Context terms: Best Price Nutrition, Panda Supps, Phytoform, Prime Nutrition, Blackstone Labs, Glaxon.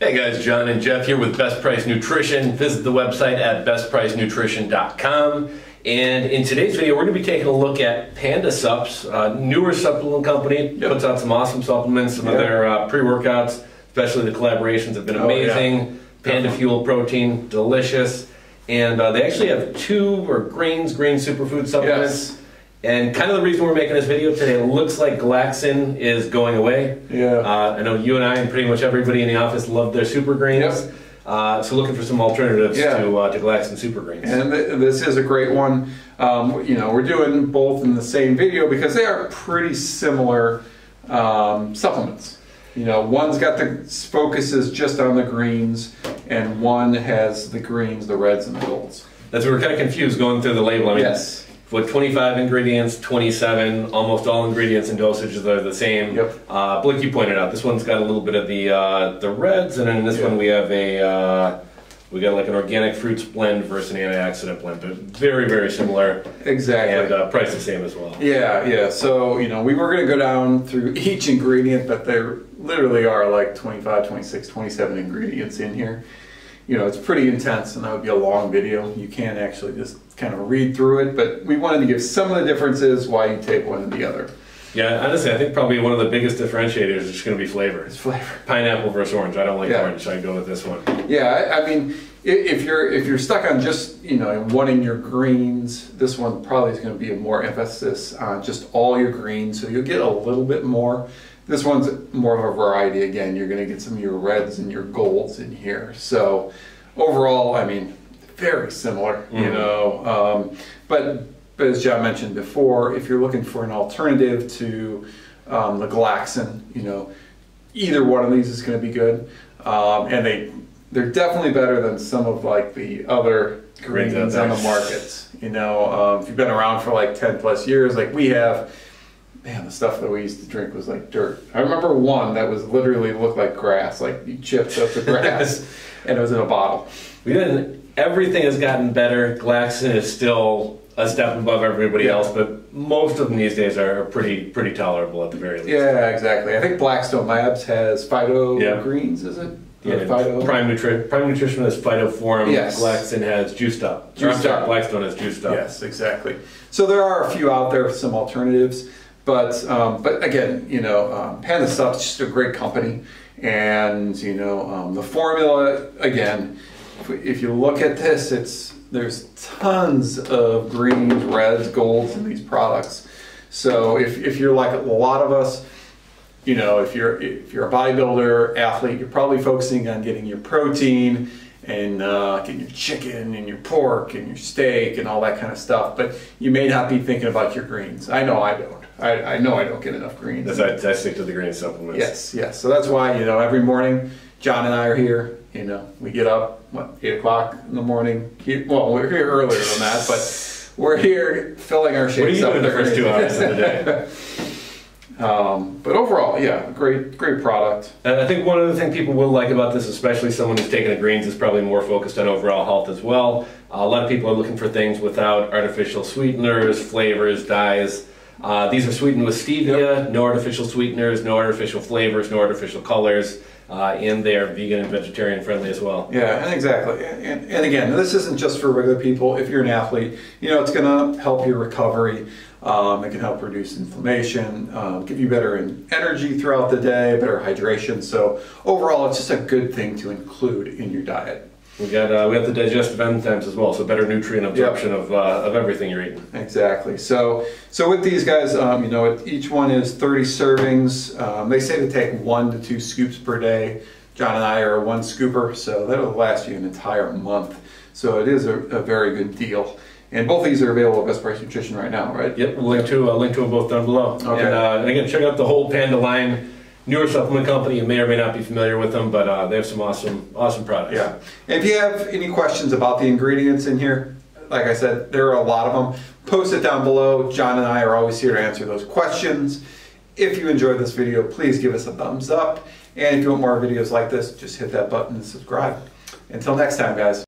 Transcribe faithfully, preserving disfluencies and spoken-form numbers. Hey guys, John and Jeff here with Best Price Nutrition. Visit the website at best price nutrition dot com. And in today's video, we're going to be taking a look at Panda Supps, a newer supplement company. Yep. Puts out some awesome supplements. Some yep. of their uh, pre-workouts, especially the collaborations, have been amazing. Oh, yeah. Panda Fuel protein, delicious. And uh, they actually have two or grains, grain superfood supplements. Yes. And kind of the reason we're making this video today, it looks like Glaxon is going away. Yeah. Uh, I know you and I and pretty much everybody in the office love their super greens. Yep. Uh, so looking for some alternatives yeah. to, uh, to Glaxon super greens. And th this is a great one. Um, you know, we're doing both in the same video because they are pretty similar um, supplements. You know, one's got the focuses just on the greens, and one has the greens, the reds, and the golds. That's what we're kind of confused going through the label. I mean, yes. With twenty-five ingredients, twenty-seven, almost all ingredients and dosages are the same. Yep. Uh, Blake, you pointed out this one's got a little bit of the uh, the reds, and then in this yep. one we have a uh, we got like an organic fruits blend versus an antioxidant blend, but very very similar. Exactly. And uh, price the same as well. Yeah, yeah. So you know we were going to go down through each ingredient, but there literally are like twenty-five, twenty-six, twenty-seven ingredients in here. You know, it's pretty intense, and that would be a long video. You can't actually just kind of read through it, but we wanted to give some of the differences why you take one and the other. Yeah, honestly, I think probably one of the biggest differentiators is just going to be flavor. It's flavor. Pineapple versus orange. I don't like yeah. orange, so I go with this one. Yeah, I, I mean, if you're if you're stuck on just you know wanting your greens, this one probably is going to be a more emphasis on just all your greens, so you'll get a little bit more. This one's more of a variety. Again, you're going to get some of your reds and your golds in here. So overall, I mean, very similar, mm-hmm. you know. Um, but, but as John mentioned before, if you're looking for an alternative to um, the Glaxon, you know, either one of these is going to be good. Um, and they, they're definitely better than some of like the other greens on the markets. You know, um, if you've been around for like ten plus years, like we have, man, the stuff that we used to drink was like dirt. I remember one that was literally looked like grass, like you chipped up the grass, and it was in a bottle. We didn't. Everything has gotten better. Glaxon is still a step above everybody yeah. else, but most of them these days are pretty pretty tolerable at the very least. Yeah, exactly. I think Blackstone Labs has Phyto yeah. Greens, is it? Yeah, Phyto. Prime Nutrition. Prime Nutrition has Phytoform. Yes. Glaxon has Juiced Up. Juiced Up. Blackstone has Juiced Up. Yes, exactly. So there are a few out there, some alternatives. But, um, but again, you know, um, Panda Supps is just a great company. And, you know, um, the formula, again, if, we, if you look at this, it's there's tons of greens, reds, golds in these products. So if, if you're like a lot of us, you know, if you're, if you're a bodybuilder, athlete, you're probably focusing on getting your protein and uh, getting your chicken and your pork and your steak and all that kind of stuff. But you may not be thinking about your greens. I know I don't. I, I know I don't get enough greens. That's I, I stick to the green supplements. Yes, yes. So that's why, you know, every morning, John and I are here, you know, we get up, what, eight o'clock in the morning? Well, we're here earlier than that, but we're here filling our shakes up. What are you doing the first two hours of the day? um, but overall, yeah, great, great product. And I think one other thing people will like about this, especially someone who's taking the greens, is probably more focused on overall health as well. Uh, a lot of people are looking for things without artificial sweeteners, flavors, dyes. Uh, these are sweetened with stevia, yep. no artificial sweeteners, no artificial flavors, no artificial colors, uh, and they are vegan and vegetarian friendly as well. Yeah, and exactly. And, and again, this isn't just for regular people. If you're an athlete, you know, it's going to help your recovery. Um, it can help reduce inflammation, um, give you better energy throughout the day, better hydration. So overall, it's just a good thing to include in your diet. We got uh, we have the digestive enzymes as well, so better nutrient absorption yep. of uh, of everything you're eating. Exactly. So so with these guys, um, you know, each one is thirty servings. Um, they say to take one to two scoops per day. John and I are one scooper, so that'll last you an entire month. So it is a, a very good deal. And both of these are available at Best Price Nutrition right now, right? Yep. We'll link to uh, link to them both down below. Okay. And, uh, and again, check out the whole Panda line. Newer supplement company, you may or may not be familiar with them, but uh, they have some awesome, awesome products. Yeah. And if you have any questions about the ingredients in here, like I said, there are a lot of them. Post it down below. John and I are always here to answer those questions. If you enjoyed this video, please give us a thumbs up. And if you want more videos like this, just hit that button and subscribe. Until next time, guys.